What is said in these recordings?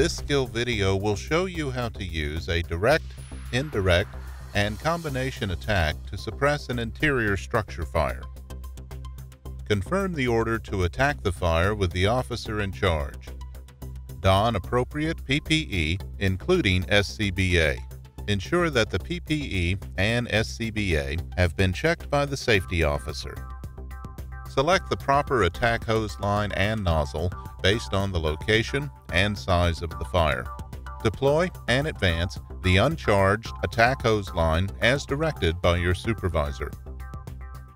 This skill video will show you how to use a direct, indirect, and combination attack to suppress an interior structure fire. Confirm the order to attack the fire with the officer in charge. Don appropriate PPE, including SCBA. Ensure that the PPE and SCBA have been checked by the safety officer. Select the proper attack hose line and nozzle based on the location and size of the fire. Deploy and advance the uncharged attack hose line as directed by your supervisor.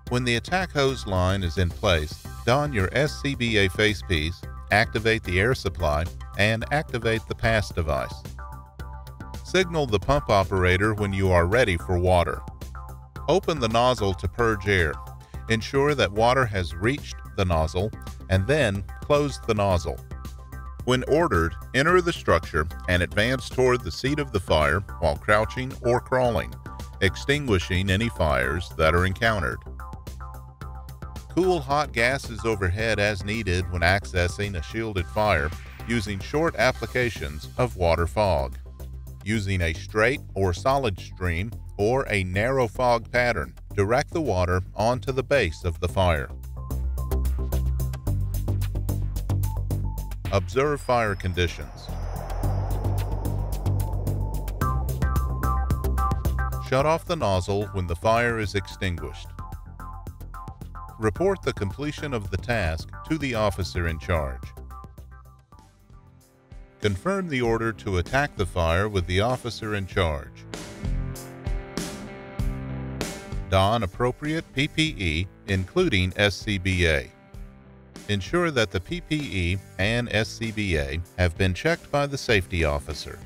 When the attack hose line is in place, don your SCBA facepiece, activate the air supply, and activate the PASS device. Signal the pump operator when you are ready for water. Open the nozzle to purge air. Ensure that water has reached the nozzle, and then close the nozzle. When ordered, enter the structure and advance toward the seat of the fire while crouching or crawling, extinguishing any fires that are encountered. Cool hot gases overhead as needed when accessing a shielded fire using short applications of water fog. Using a straight or solid stream or a narrow fog pattern, direct the water onto the base of the fire. Observe fire conditions. Shut off the nozzle when the fire is extinguished. Report the completion of the task to the officer in charge. Confirm the order to attack the fire with the officer in charge. Don appropriate PPE, including SCBA. Ensure that the PPE and SCBA have been checked by the safety officer.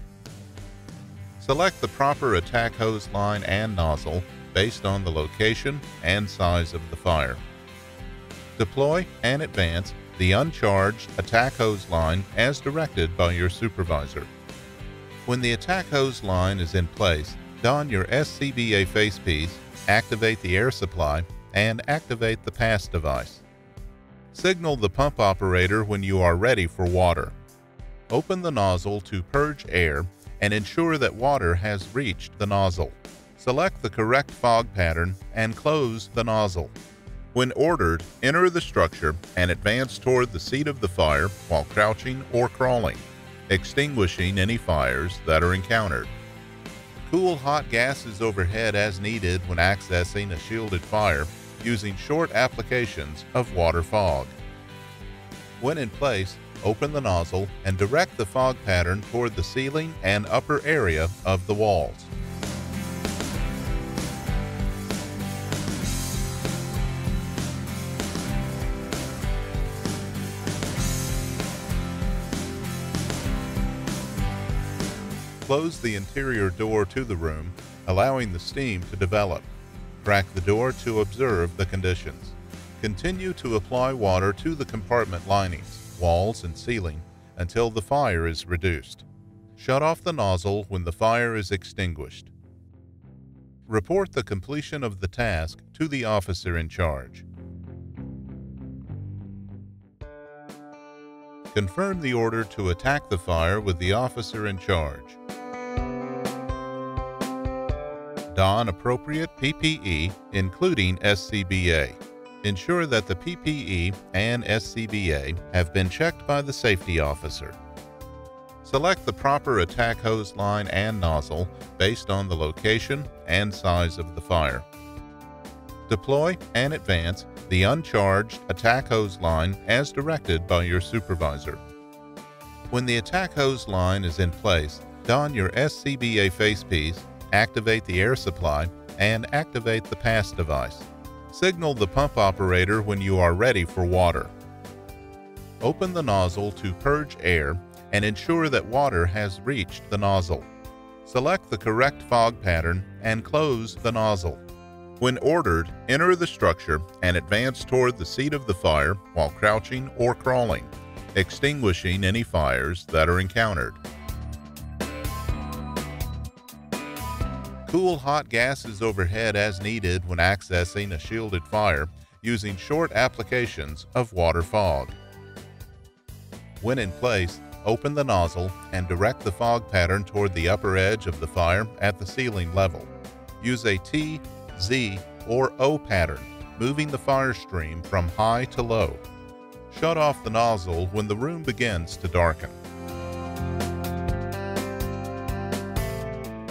Select the proper attack hose line and nozzle based on the location and size of the fire. Deploy and advance the uncharged attack hose line as directed by your supervisor. When the attack hose line is in place, don your SCBA facepiece, activate the air supply, and activate the PASS device. Signal the pump operator when you are ready for water. Open the nozzle to purge air and ensure that water has reached the nozzle. Select the correct fog pattern and close the nozzle. When ordered, enter the structure and advance toward the seat of the fire while crouching or crawling, extinguishing any fires that are encountered. Cool hot gases overhead as needed when accessing a shielded fire using short applications of water fog. When in place, open the nozzle and direct the fog pattern toward the ceiling and upper area of the walls. Close the interior door to the room, allowing the steam to develop. Crack the door to observe the conditions. Continue to apply water to the compartment linings, walls, and ceiling until the fire is reduced. Shut off the nozzle when the fire is extinguished. Report the completion of the task to the officer in charge. Confirm the order to attack the fire with the officer in charge. Don appropriate PPE, including SCBA. Ensure that the PPE and SCBA have been checked by the safety officer. Select the proper attack hose line and nozzle based on the location and size of the fire. Deploy and advance the uncharged attack hose line as directed by your supervisor. When the attack hose line is in place, don your SCBA facepiece, activate the air supply, and activate the PASS device. Signal the pump operator when you are ready for water. Open the nozzle to purge air and ensure that water has reached the nozzle. Select the correct fog pattern and close the nozzle. When ordered, enter the structure and advance toward the seat of the fire while crouching or crawling, extinguishing any fires that are encountered. Cool hot gases overhead as needed when accessing a shielded fire using short applications of water fog. When in place, open the nozzle, and direct the fog pattern toward the upper edge of the fire at the ceiling level. Use a T, Z, or O pattern, moving the fire stream from high to low. Shut off the nozzle when the room begins to darken.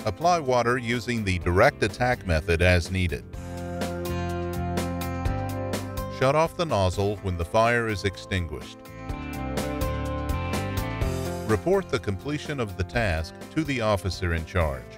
Apply water using the direct attack method as needed. Shut off the nozzle when the fire is extinguished. Report the completion of the task to the officer in charge.